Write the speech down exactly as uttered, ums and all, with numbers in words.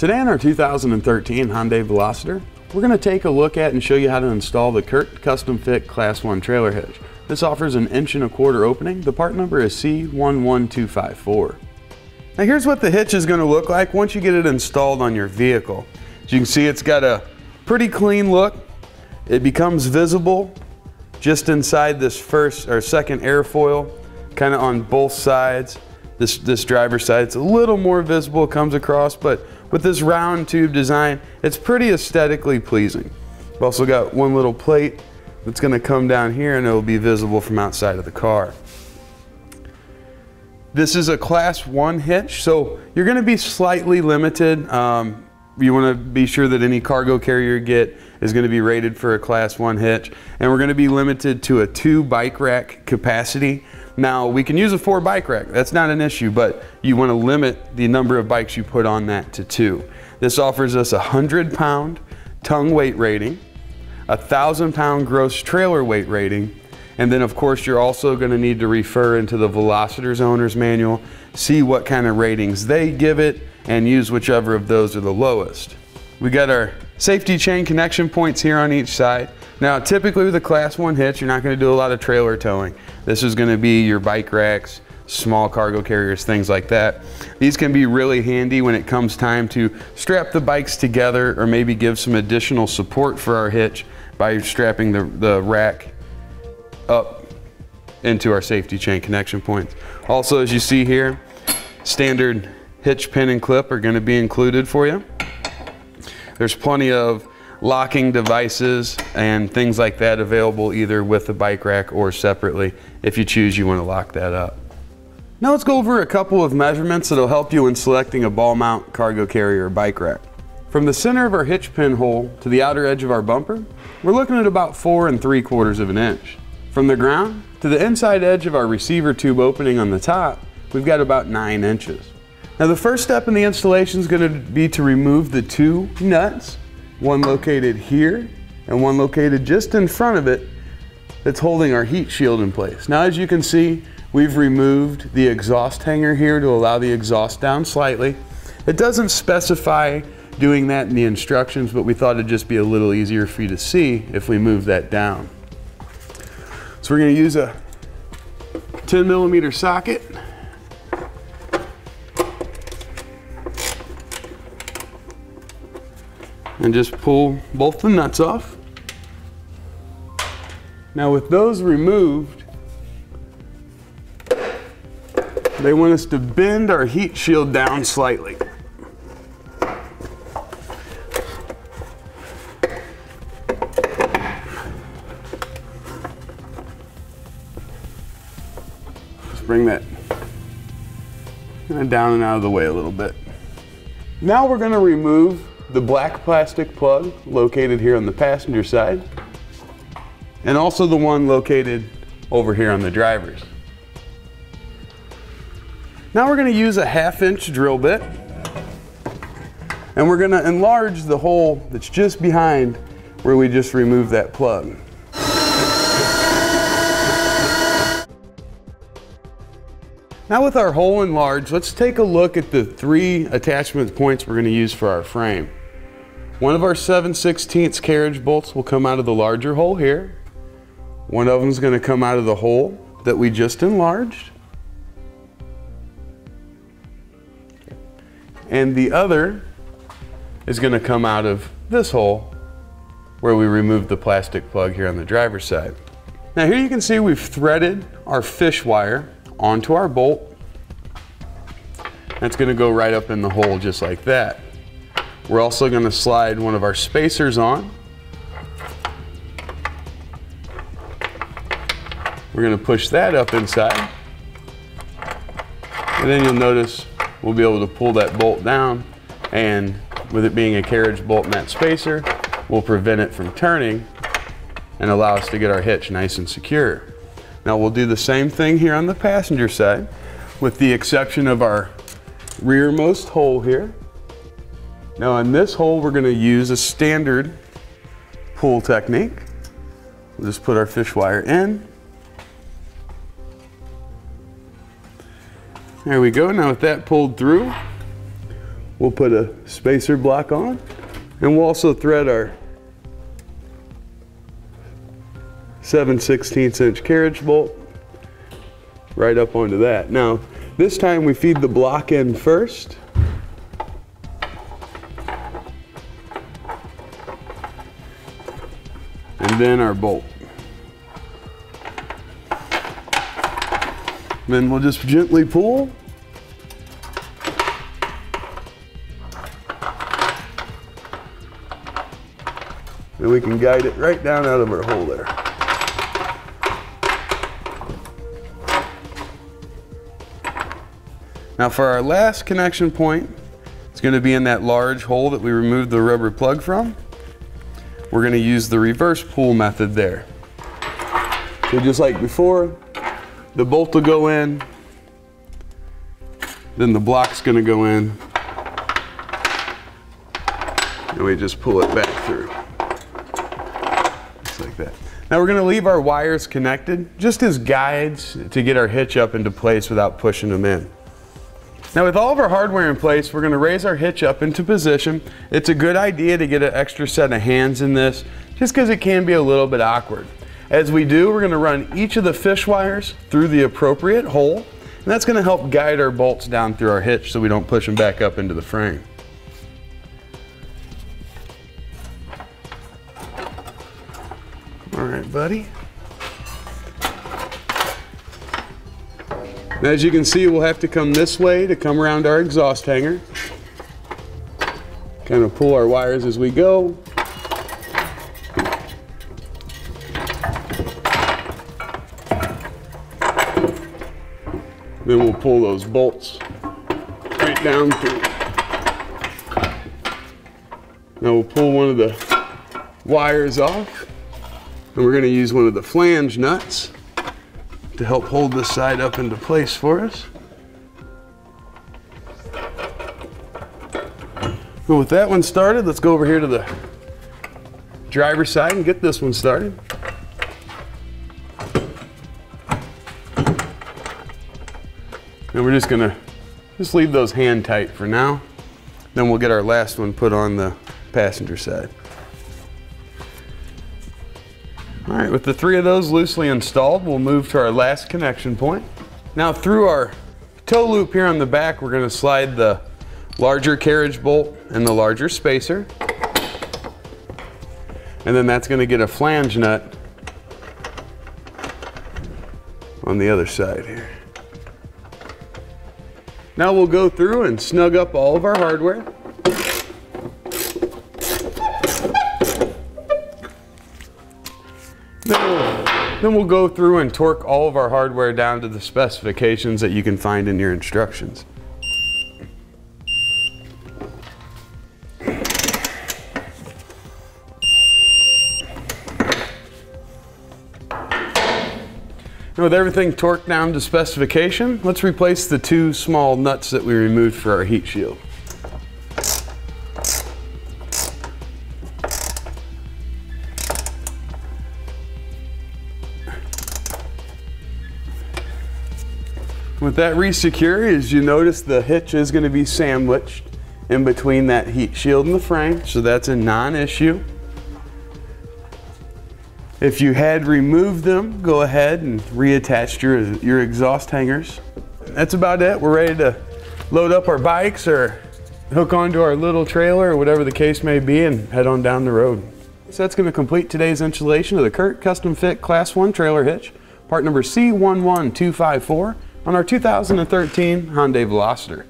Today on our two thousand thirteen Hyundai Veloster, we're going to take a look at and show you how to install the Curt Custom Fit Class one trailer hitch. This offers an inch and a quarter opening. The part number is C one one two five four. Now here's what the hitch is going to look like once you get it installed on your vehicle. As you can see, it's got a pretty clean look. It becomes visible just inside this first or second airfoil, kind of on both sides. This, this driver's side, it's a little more visible, comes across, but with this round tube design, it's pretty aesthetically pleasing. We've also got one little plate that's gonna come down here and it'll be visible from outside of the car. This is a class one hitch, so you're gonna be slightly limited. Um, you wanna be sure that any cargo carrier you get is gonna be rated for a class one hitch, and we're gonna be limited to a two bike rack capacity. Now, we can use a four bike rack, that's not an issue, but you want to limit the number of bikes you put on that to two. This offers us a one hundred pound tongue weight rating, a one thousand pound gross trailer weight rating, and then of course you're also going to need to refer into the Veloster's owner's manual, see what kind of ratings they give it, and use whichever of those are the lowest. We got our safety chain connection points here on each side. Now, typically with a class one hitch, you're not gonna do a lot of trailer towing. This is gonna be your bike racks, small cargo carriers, things like that. These can be really handy when it comes time to strap the bikes together or maybe give some additional support for our hitch by strapping the, the rack up into our safety chain connection points. Also, as you see here, standard hitch pin and clip are gonna be included for you. There's plenty of locking devices and things like that available either with the bike rack or separately if you choose you want to lock that up. Now let's go over a couple of measurements that'll help you in selecting a ball mount, cargo carrier, or bike rack. From the center of our hitch pin hole to the outer edge of our bumper, we're looking at about four and three quarters of an inch. From the ground to the inside edge of our receiver tube opening on the top, we've got about nine inches. Now the first step in the installation is going to be to remove the two nuts, one located here and one located just in front of it that's holding our heat shield in place. Now, as you can see, we've removed the exhaust hanger here to allow the exhaust down slightly. It doesn't specify doing that in the instructions, but we thought it'd just be a little easier for you to see if we move that down. So we're gonna use a ten millimeter socket. And just pull both the nuts off. Now with those removed, they want us to bend our heat shield down slightly. Just bring that down and out of the way a little bit. Now we're going to remove the black plastic plug located here on the passenger side, and also the one located over here on the driver's. Now we're going to use a half inch drill bit, and we're going to enlarge the hole that's just behind where we just removed that plug. Now with our hole enlarged, let's take a look at the three attachment points we're going to use for our frame. One of our seven sixteenths carriage bolts will come out of the larger hole here. One of them is going to come out of the hole that we just enlarged. And the other is going to come out of this hole where we removed the plastic plug here on the driver's side. Now here you can see we've threaded our fish wire onto our bolt. That's going to go right up in the hole just like that. We're also going to slide one of our spacers on. We're going to push that up inside. And then you'll notice we'll be able to pull that bolt down, and with it being a carriage bolt and that spacer, we'll prevent it from turning and allow us to get our hitch nice and secure. Now we'll do the same thing here on the passenger side, with the exception of our rearmost hole here. Now in this hole, we're going to use a standard pull technique. We'll just put our fish wire in. There we go. Now with that pulled through, We'll put a spacer block on, and we'll also thread our seven sixteenths inch carriage bolt right up onto that. Now, this time we feed the block in first. And then our bolt. Then we'll just gently pull. And we can guide it right down out of our hole there. Now for our last connection point, it's going to be in that large hole that we removed the rubber plug from. We're going to use the reverse pull method there. So just like before, the bolt will go in, then the block's going to go in, and we just pull it back through. Like that. Now we're going to leave our wires connected just as guides to get our hitch up into place without pushing them in. Now with all of our hardware in place, we're going to raise our hitch up into position. It's a good idea to get an extra set of hands in this just because it can be a little bit awkward. As we do, we're going to run each of the fish wires through the appropriate hole, and that's going to help guide our bolts down through our hitch so we don't push them back up into the frame. All right, buddy. As you can see, we'll have to come this way to come around our exhaust hanger. Kind of pull our wires as we go. Then we'll pull those bolts right down through. Now we'll pull one of the wires off. And we're going to use one of the flange nuts to help hold this side up into place for us. Well, with that one started, let's go over here to the driver's side and get this one started. And we're just going to just leave those hand tight for now. Then we'll get our last one put on the passenger side. All right, with the three of those loosely installed, we'll move to our last connection point. Now through our toe loop here on the back, we're going to slide the larger carriage bolt and the larger spacer. And then that's going to get a flange nut on the other side here. Now we'll go through and snug up all of our hardware. Then we'll go through and torque all of our hardware down to the specifications that you can find in your instructions. Now with everything torqued down to specification, let's replace the two small nuts that we removed for our heat shield. With that re-secure, as you notice, the hitch is going to be sandwiched in between that heat shield and the frame, so that's a non-issue. If you had removed them, go ahead and reattach your, your exhaust hangers. That's about it. We're ready to load up our bikes or hook onto our little trailer or whatever the case may be and head on down the road. So that's going to complete today's installation of the Curt Custom Fit Class one trailer hitch, part number C one one two five four. On our two thousand thirteen Hyundai Veloster.